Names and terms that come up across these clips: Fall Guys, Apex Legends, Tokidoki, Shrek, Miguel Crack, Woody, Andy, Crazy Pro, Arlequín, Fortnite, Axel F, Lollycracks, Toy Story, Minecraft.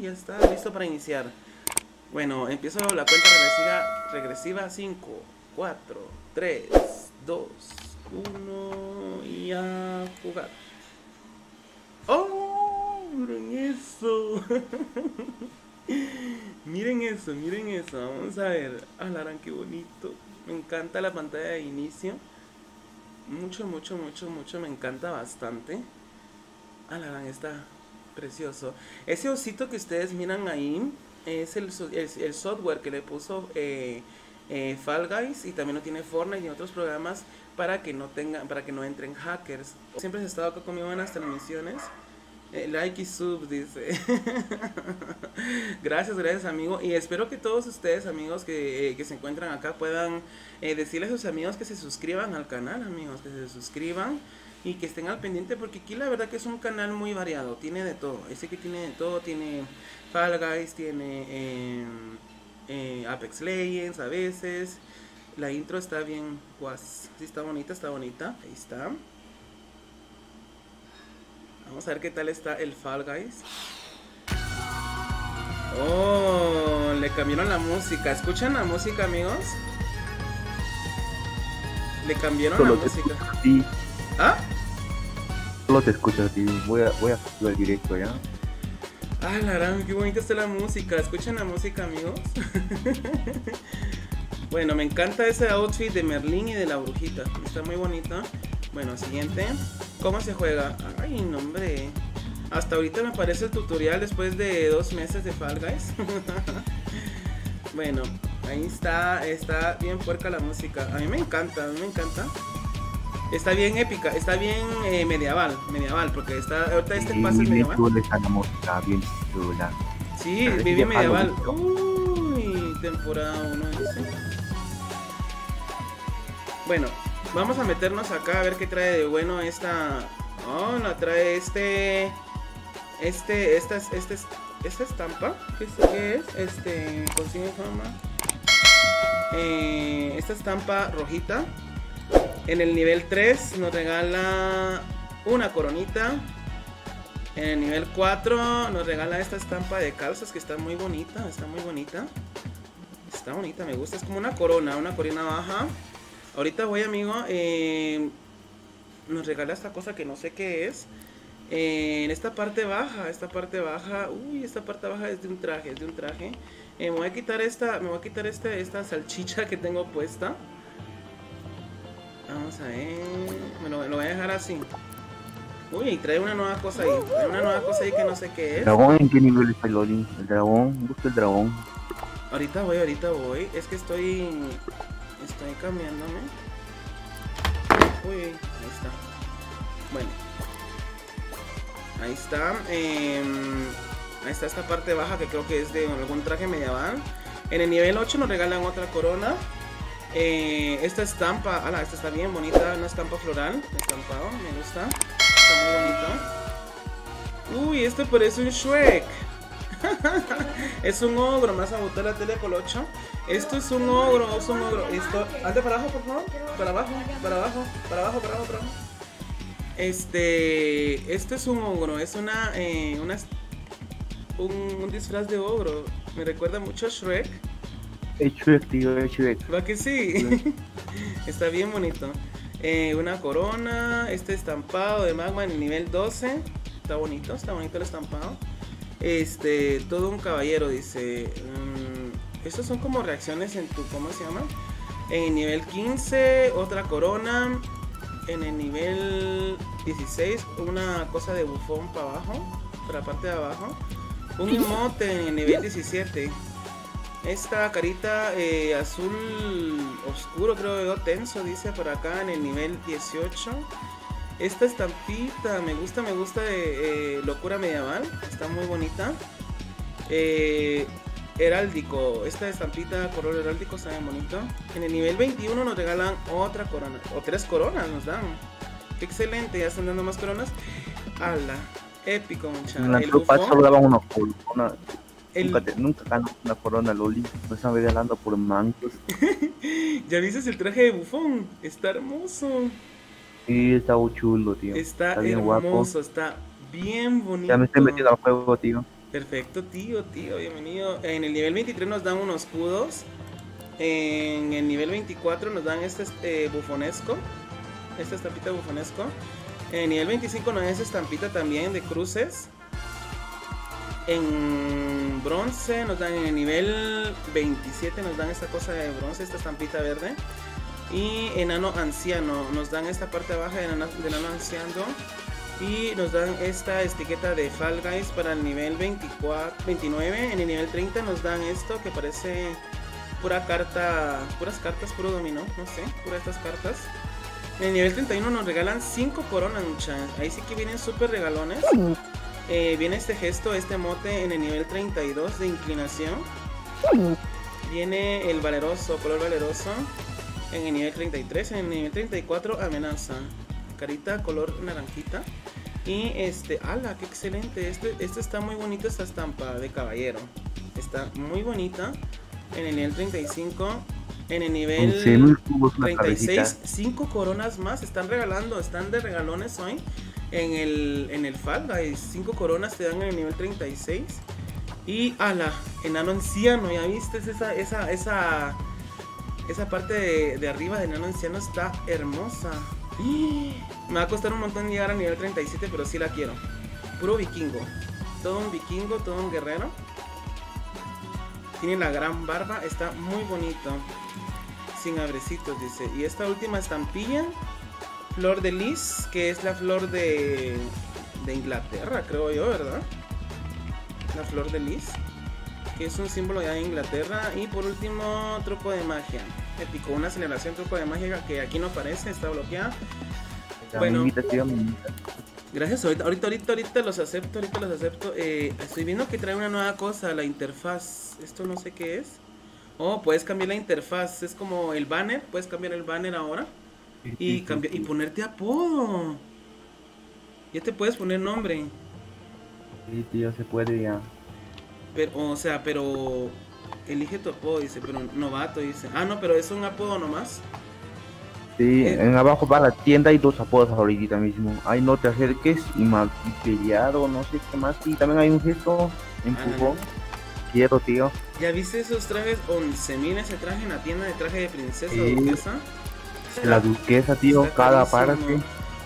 Ya está, listo para iniciar. Bueno, empiezo la cuenta regresiva 5, 4, 3, 2, 1 y a jugar. ¡Oh! Miren eso. Miren eso, miren eso. Vamos a ver. Alarán, qué bonito. Me encanta la pantalla de inicio. Mucho. Me encanta bastante. Alarán, está precioso. Ese osito que ustedes miran ahí es el software que le puso Fall Guys, y también lo tiene Fortnite y otros programas para que no entren hackers. Siempre has estado acá conmigo en las transmisiones. Like y sub, dice. Gracias amigo, y espero que todos ustedes amigos que se encuentran acá puedan decirle a sus amigos que se suscriban al canal, amigos, que se suscriban y que estén al pendiente, porque aquí la verdad que es un canal muy variado, tiene de todo. Ese que tiene de todo, tiene Fall Guys, tiene Apex Legends a veces. La intro está bien guas, sí, está bonita, está bonita. Ahí está. Vamos a ver qué tal está el Fall Guys. Oh, le cambiaron la música. ¿Escuchan la música, amigos? Le cambiaron solo la música. Sí. ¿Ah? Solo te escucho a ti. Voy a el directo ya. Ah, Larán, qué bonita está la música. ¿Escuchan la música, amigos? Bueno, me encanta ese outfit de Merlin y de la brujita. Está muy bonita. Bueno, siguiente. ¿Cómo se juega? Ay, no, hombre. Hasta ahorita me aparece el tutorial después de 2 meses de Fall Guys. Bueno, ahí está. Está bien puerca la música. A mí me encanta, a mí me encanta. Está bien épica, está bien medieval, porque está ahorita este pase es medieval. Bien chula. Sí, vive medieval. Uy, temporada 1. Bueno, vamos a meternos acá a ver qué trae de bueno esta. Oh, no trae esta estampa. ¿Qué es? Consigue fama. Esta estampa rojita. En el nivel 3 nos regala una coronita. En el nivel 4 nos regala esta estampa de calzas que está muy bonita. Está muy bonita. Está bonita, me gusta. Es como una corona baja. Ahorita voy, amigo. Nos regala esta cosa que no sé qué es. En esta parte baja. Uy, esta parte baja es de un traje, me voy a quitar esta salchicha que tengo puesta. Vamos a ver. Me lo voy a dejar así. Uy, y trae una nueva cosa ahí. Trae una nueva cosa ahí que no sé qué es. ¿Dragón en qué nivel está el Loli? El dragón, busca el dragón. Ahorita voy. Es que estoy cambiándome. Uy, ahí está. Bueno. Ahí está. Ahí está esta parte baja que creo que es de algún traje medieval. En el nivel 8 nos regalan otra corona. Esta estampa, ala, esta está bien bonita, una estampa floral, estampado, me gusta, está muy bonita. Uy, este parece un Shrek. Es un ogro, más a botar la tele por 8. Esto es un ogro, Esto, ande para abajo, por favor, para abajo. Este es un ogro, es un disfraz de ogro, me recuerda mucho a Shrek. Es Shrek, tío, es Shrek. ¿Va que sí? Está bien bonito. Una corona, este estampado de magma en el nivel 12. Está bonito el estampado. Todo un caballero, dice. Estos son como reacciones en tu, ¿cómo se llama? En el nivel 15, otra corona. En el nivel 16, una cosa de bufón para abajo, para la parte de abajo. Un emote en el nivel 17. Esta carita azul oscuro, creo yo, tenso, dice por acá en el nivel 18. Esta estampita, me gusta de locura medieval, está muy bonita. Heráldico, esta estampita color heráldico está bien bonito. En el nivel 21 nos regalan otra corona, o 3 coronas nos dan. Qué excelente, ya están dando más coronas. ¡Hala! Épico, muchachos. El bufón daba una corona. Nunca gano una corona, Loli. No están regalando por mantos. Ya viste el traje de bufón. Está hermoso. Sí, está muy chulo, tío. Está hermoso, guapo. Está bien bonito. Ya me estoy metiendo al juego, tío. Perfecto, tío, bienvenido. En el nivel 23 nos dan unos escudos. En el nivel 24 nos dan este bufonesco. Esta estampita de bufonesco. En el nivel 25 nos dan esta estampita también de cruces. En bronce nos dan, en el nivel 27 nos dan esta cosa de bronce, esta estampita verde. Y enano anciano, nos dan esta parte baja de enano anciano. Y nos dan esta etiqueta de Fall Guys para el nivel 29. En el nivel 30 nos dan esto que parece pura carta, puras cartas, puro dominó, no sé, pura estas cartas. En el nivel 31 nos regalan 5 coronas, muchachos. Ahí sí que vienen súper regalones. Viene este gesto, este mote en el nivel 32 de inclinación. Viene el valeroso, color valeroso en el nivel 33. En el nivel 34 amenaza, carita color naranjita. Y ala, qué excelente. Este está muy bonito, esta estampa de caballero está muy bonita. En el nivel 35, en el nivel 36, 5 coronas más están regalando, están de regalones hoy en el Fall Guys. 5 coronas te dan en el nivel 36. Y ala, enano anciano, ya viste esa parte de arriba de enano anciano, está hermosa. Me va a costar un montón llegar al nivel 37, pero sí la quiero. Puro vikingo, todo un guerrero. Tiene la gran barba, está muy bonito. Sin abrecitos, dice. Y esta última estampilla, flor de lis, que es la flor de Inglaterra, creo yo, ¿verdad? La flor de lis, que es un símbolo ya de Inglaterra. Y por último, truco de magia. Épico, una celebración, truco de magia que aquí no aparece, está bloqueada. Bueno, gracias. Ahorita los acepto, estoy viendo que trae una nueva cosa, la interfaz. Esto no sé qué es. Oh, puedes cambiar la interfaz, es como el banner, puedes cambiar el banner ahora. Y ponerte apodo. Ya te puedes poner nombre. Sí, tío, se puede ya. Pero, o sea, pero... elige tu apodo, dice, pero novato, dice. Ah, no, pero es un apodo nomás. Sí, en abajo va la tienda, hay dos apodos ahorita mismo. Hay no te acerques y malcriado, no sé qué más. Y también hay un gesto, empujón. Quieto, tío. ¿Ya viste esos trajes? 11.000 ese traje en la tienda de traje de princesa, duquesa. La duquesa, tío, está cada parte.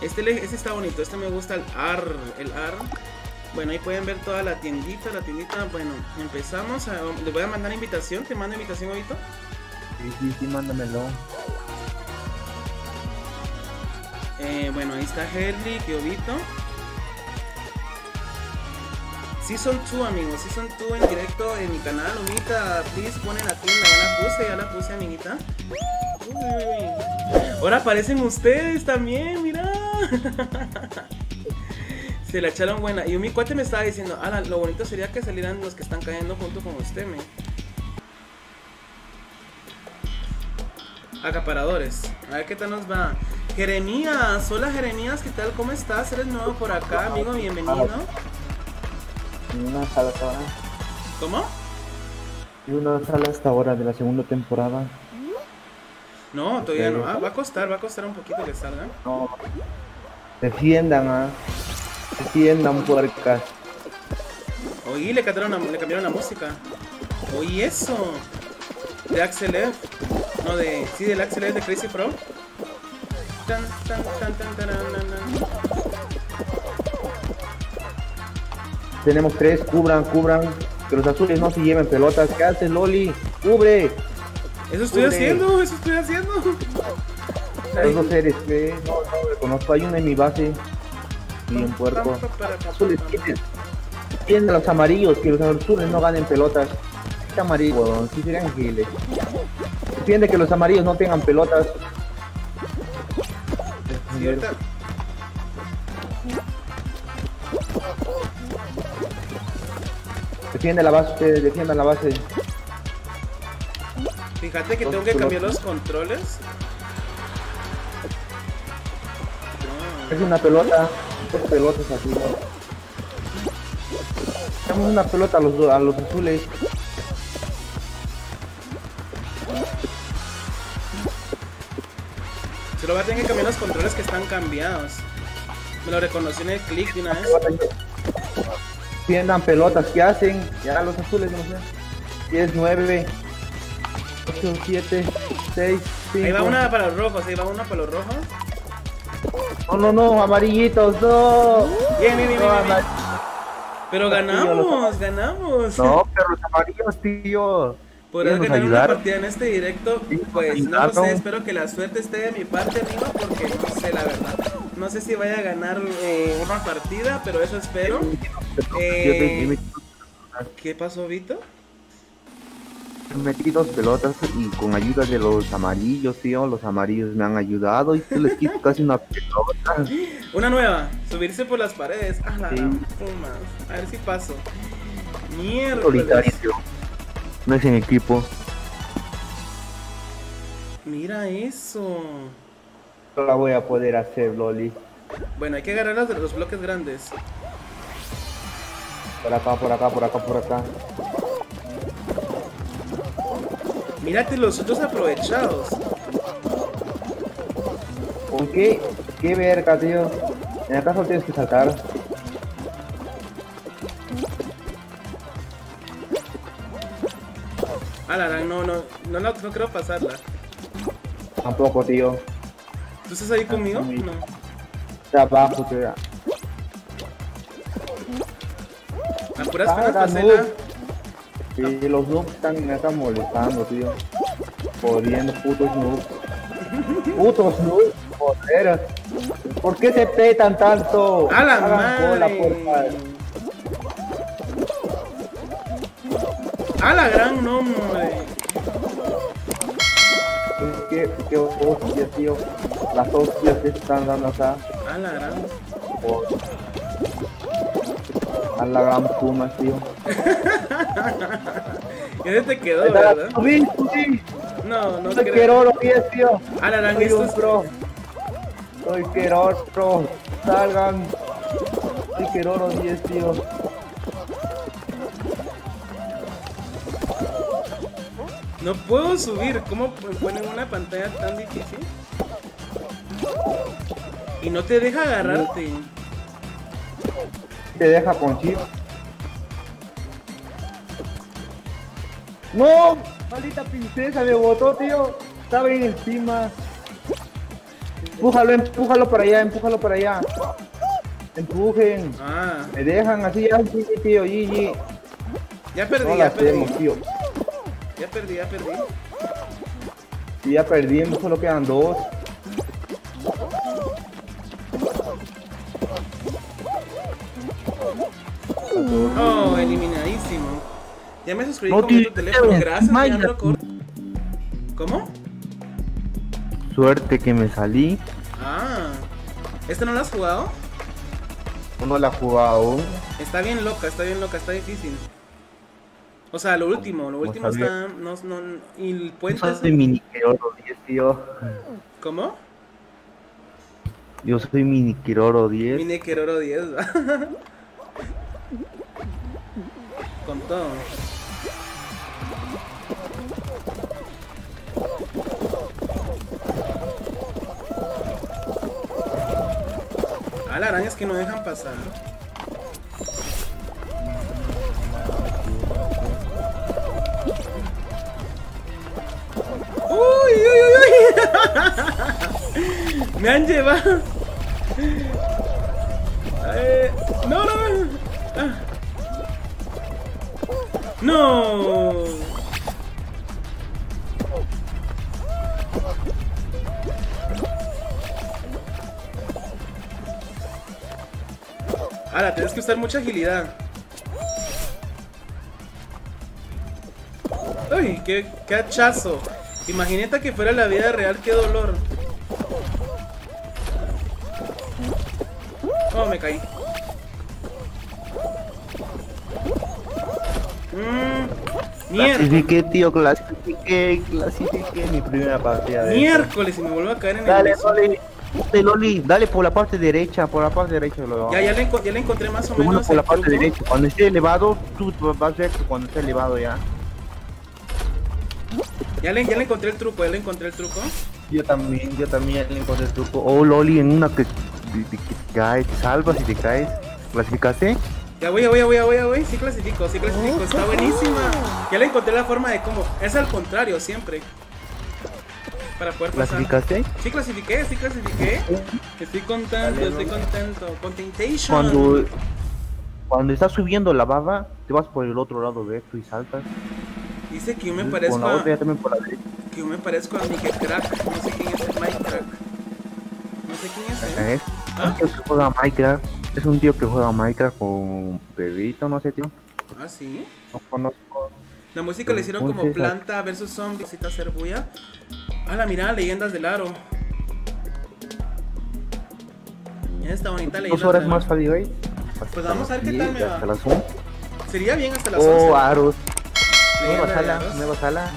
Este está bonito, este me gusta, el ar. Bueno, ahí pueden ver toda la tiendita, Bueno, empezamos. Les voy a mandar invitación. ¿Te mando invitación ahorita? Sí, mándamelo. Bueno, ahí está Helly, Kiobito. Season 2, amigos. Season 2 en directo en mi canal. Unita, please, ponen la tienda. Ya la puse, amiguita. Uy. Ahora aparecen ustedes también, mira. Se la echaron buena. Y mi cuate me estaba diciendo, ala, lo bonito sería que salieran los que están cayendo junto con usted, me. Acaparadores. A ver qué tal nos va. Jeremías, hola Jeremías, ¿qué tal? ¿Cómo estás? Eres nuevo por acá, amigo, bienvenido. ¿Cómo? Y una sala hasta ahora de la segunda temporada. No, todavía no. Ah, va a costar un poquito que salgan. No. Defiendan, Tiendan puercas. Oí, le cambiaron la música. Oí eso. De Axel F. No, de... Sí, del Axel F de Crazy Pro. Tenemos 3, cubran. Que los azules no se lleven pelotas. ¿Qué haces, Loli? ¡Cubre! Eso estoy haciendo. Esos seres que no reconozco. Hay uno en mi base. Y un puerco. Azules, tienen los amarillos, que los azules no ganen pelotas. Este amarillo, si serían giles. Defiende que los amarillos no tengan pelotas. Defiende la base, ustedes defiendan la base. Fíjate que tengo que cambiar los controles. Es una pelota. Pelotas aquí. Damos una pelota a los azules. Se lo va a tener que cambiar los controles que están cambiados. Me lo reconoció en el click de una vez. Tiendan pelotas, ¿qué hacen? Ya los azules, no sé. 10, 9, 8, 7, 6, 5. Ahí va una para los rojos, ahí va una para los rojos. No, no, no, amarillitos, no. Bien, bien, bien, bien. Pero ganamos, ganamos. No, pero los amarillos, tío. Podrás ganar una partida en este directo. Pues no lo sé, espero que la suerte esté de mi parte, amigo, porque no sé, la verdad. No sé si vaya a ganar una partida, pero eso espero. ¿Qué pasó, Vito? Metí dos pelotas y con ayuda de los amarillos, tío. Los amarillos me han ayudado y se les quito casi una pelota. Una nueva, subirse por las paredes. Ah, la puma. A ver si paso. Mierda. Solitario. No es en equipo. Mira eso. No la voy a poder hacer, Loli. Bueno, hay que agarrar las de los bloques grandes. Por acá, por acá, por acá, por acá. Mírate los otros aprovechados. ¿Con qué? ¿Qué verga, tío? En el caso tienes que saltar. Ah, la no, no, no, no, no creo pasarla. Tampoco, tío. ¿Tú estás ahí conmigo? No. Está abajo, tío. Apuras para cena. Sí, los noobs están molestando, tío. Jodiendo, putos noobs. Putos noobs, joderas. ¿Por qué se petan tanto? ¡A la madre! ¡A la gran nombre! ¿Qué hostias, tío? Las hostias que están dando acá. ¡A la gran! A la gran puma, tío. Ese te quedó, ¿verdad? ¡Subí, subí! No, no te quiero los pies, tío. A la gran, esto es pro. Soy queror, pro. Salgan. Soy queror los 10, tío. No puedo subir. ¿Cómo ponen una pantalla tan difícil? Y no te deja agarrarte. Te deja con chip. ¡No! Maldita princesa, me botó, tío. Estaba ahí encima. Empújalo, empújalo para allá, empújalo para allá. Empujen. Ah. Me dejan así, ya, tío, GG. Ya perdí, no ya perdí. Hacemos, tío. Ya perdí, ya perdí. Sí, ya perdimos, solo quedan dos. Oh, eliminadísimo. Ya me suscribí con tu teléfono, gracias, ya me lo corto. ¿Cómo? Suerte que me salí. Ah, ¿esta no la has jugado? No la he jugado. Está bien loca, está bien loca, está difícil. O sea, lo último está... No, no, y el puente... Yo soy miniqueroro 10, tío. ¿Cómo? Yo soy miniqueroro 10. Miniqueroro 10, con todo. A las arañas que no dejan pasar. ¡Uy, uy, uy, uy! Me han llevado. No, no, no. Ah. No. Ahora tienes que usar mucha agilidad. Uy, qué cachazo. Imagínate que fuera la vida real, qué dolor. Oh, me caí. Clasifiqué, tío, clasifiqué mi primera partida de miércoles y me vuelvo a caer en el piso. Dale, Loli, dale por la parte derecha, por la parte derecha. Ya le encontré más o menos por la parte derecha. Cuando esté elevado, tú vas recto cuando esté elevado ya. Ya le encontré el truco, ya le encontré el truco. Yo también le encontré el truco. Oh, Loli, en una que te caes, te salvas y te caes. ¿Clasificaste? Ya voy, sí clasifico, está buenísima. Ya le encontré la forma de cómo. Es al contrario siempre. Para poder pasar. ¿Clasificaste? Sí clasifiqué, Estoy contento, Contentation. Cuando estás subiendo la baba, te vas por el otro lado de esto y saltas. Dice que yo me parezco a... Que yo me parezco a Miguel Crack. No sé quién es el Mike Crack. ¿Ah? Es que juega Minecraft. Es un tío que juega Minecraft con perrito, no sé, tío. Ah, sí. No conozco. La música le hicieron como Planta vs Zombies. Necesita hacer bulla. Ah, la mirada, leyendas del aro. Esta bonita leyenda. 2 horas más, Fall Guys. Pues vamos a ver qué tal me va. Hasta las 1. Sería bien hasta las 11. Oh, aros. Nueva sala,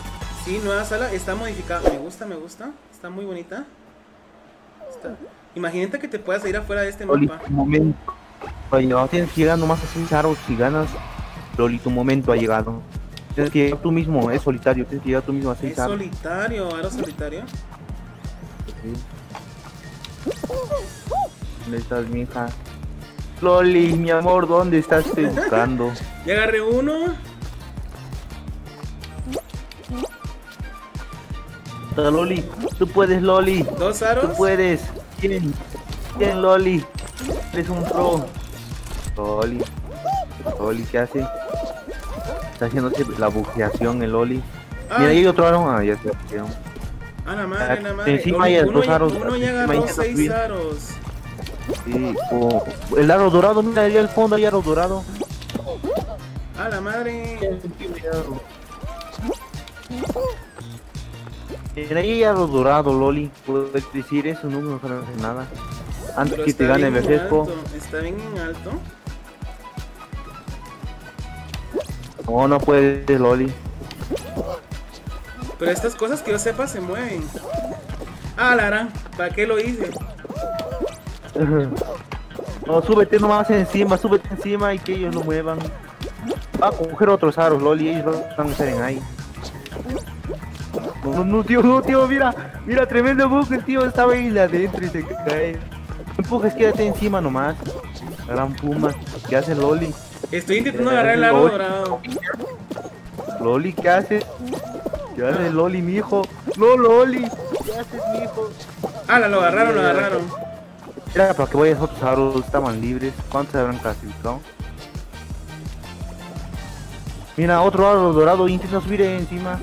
Sí, nueva sala. Está modificada. Me gusta, Está muy bonita. Imagínate que te puedas ir afuera de este mapa. No tienes que llegar nomás a 6 aros y ganas. Loli, tu momento ha llegado. Tienes que llegar tú mismo, es solitario. Tienes que llegar tú mismo a 6 aros. Solitario, aro solitario. Sí. ¿Dónde estás, mija? Loli, mi amor, ¿dónde estás buscando? Ya agarré uno. Loli, tú puedes, Loli. 2 aros. Tú puedes. ¿Quién, Loli? Eres un pro. Loli. Loli, ¿qué hace? Está haciéndose la bujeación el Loli. Ah. Mira, ahí hay otro aro. Ah, ya se pusieron. Ah, la madre, Encima hay 2 aros. Uno ya agarró 6 aros. Sí, oh. El aro dorado, mira, ahí al fondo hay aro dorado. Ah, la madre. Ahí ya lo dorado, Loli. Puedes decir eso, no me parece nada. Antes pero que te gane el fresco. Está bien en alto. No, no puedes, Loli. Pero estas cosas que yo sepa se mueven. Ah, Lara, ¿para qué lo hice? No, súbete nomás encima, y que ellos lo muevan. Va a coger otros aros, Loli, ellos lo van a hacer en ahí. No, tío, mira, tremendo empuje, tío, estaba ahí de adentro y se cae. Empujes, quédate encima nomás. Gran puma, ¿qué hace Loli? Estoy intentando agarrar el aro dorado. Loli, ¿qué haces? ¿Qué haces, Loli, mijo? No, Loli, ¿qué haces, mijo? Ah, lo agarraron, Mira, para que vayas a otros aros, estaban libres. ¿Cuántos habrán clasificado? Mira, otro aro dorado, intenta subir encima.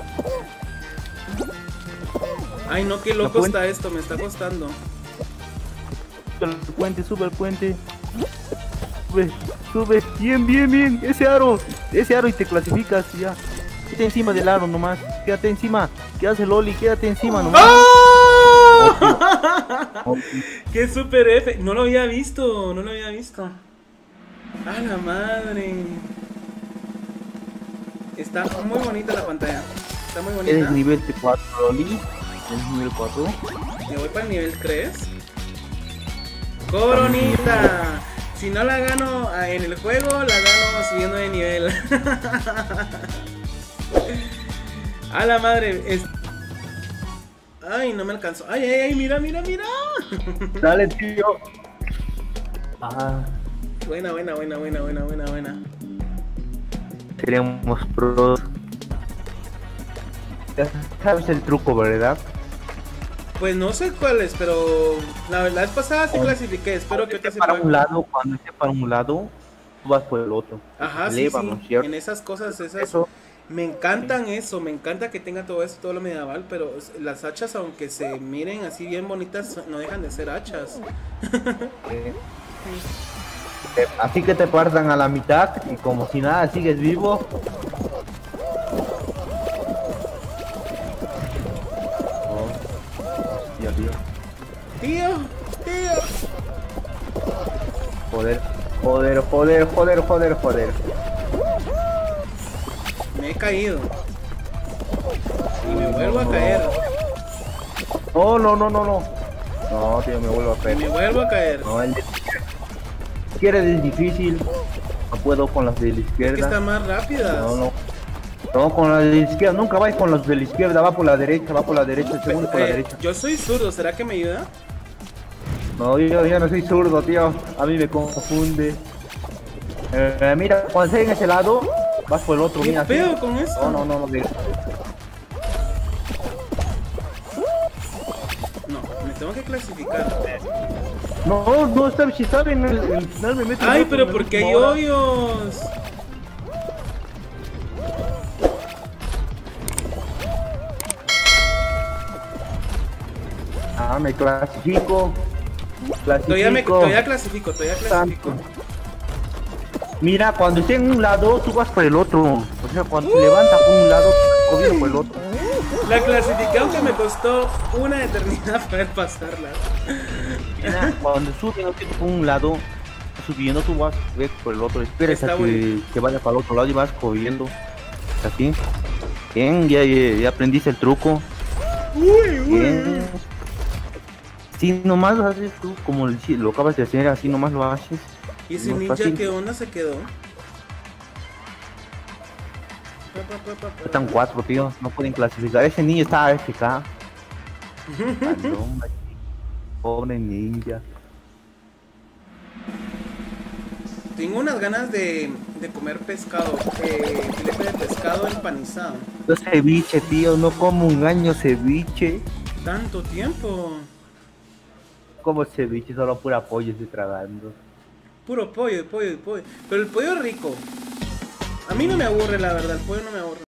Ay, no, qué loco está esto, me está costando. Sube el puente. Sube, bien, ese aro y te clasificas ya. Quédate encima del aro nomás, quédate encima. ¿Qué hace Loli? Quédate encima nomás. ¡Oh! Oh, ¡qué super F! No lo había visto, ¡A la madre! Está muy bonita la pantalla, está muy bonita. Eres nivel 4, Loli. ¿Es nivel 4? Me voy para el nivel 3. ¡Coronita! Si no la gano en el juego, la gano subiendo de nivel. ¡A la madre! ¡Ay, no me alcanzó! ¡Ay, ay, ay! ¡Mira, mira! ¡Dale, tío! Ah. Buena. Seríamos pros. Ya sabes el truco, ¿verdad? Pues no sé cuál es, pero la verdad es pasada sí clasifiqué, espero que se para un lado, cuando esté para un lado, tú vas por el otro. Ajá, sí, ¿cierto? En esas cosas, eso. Me encantan eso, me encanta que tenga todo eso, todo lo medieval, pero las hachas, aunque se miren así bien bonitas, no dejan de ser hachas. Así que te partan a la mitad y como si nada, sigues vivo. Tío. Joder. Me he caído. Y me vuelvo a caer. No. No, tío, me vuelvo a caer. No, el de la izquierda es difícil. No puedo con las de la izquierda. Es que está más rápida. No, con la de la izquierda, nunca vais con los de la izquierda, va por la derecha, segundo por la derecha. Yo soy zurdo, ¿será que me ayuda? No, yo no soy zurdo, tío, a mí me confunde. Mira, cuando estés en ese lado, vas por el otro. ¿Qué mira, pedo con eso? No. No, me tengo que clasificar. No, está, si está en el final me meto. Ay, pero porque hay hoyos. Ah, me clasifico. Todavía clasifico. Mira, cuando esté en un lado, tú vas por el otro. O sea, cuando te levantas por un lado, comienzo por el otro. La clasificación que me costó una eternidad poder pasarla. Mira, cuando subes por un lado, subiendo tú vas por el otro. Esperas a que vayas para el otro lado y vas corriendo. Así. Bien, ya aprendiste el truco. Uy. Si nomás lo haces tú, como lo acabas de hacer, así nomás lo haces. ¿Y ese ninja que onda se quedó? Están 4, tío, no pueden clasificar. Ese ninja está AFK. Pobre ninja. Tengo unas ganas de comer pescado, filete de pescado empanizado. Yo ceviche, tío, no como un año ceviche. Tanto tiempo. Como ceviche, solo pura pollo estoy tragando. Puro pollo. Pero el pollo rico. A mí no me aburre, la verdad, el pollo no me aburre.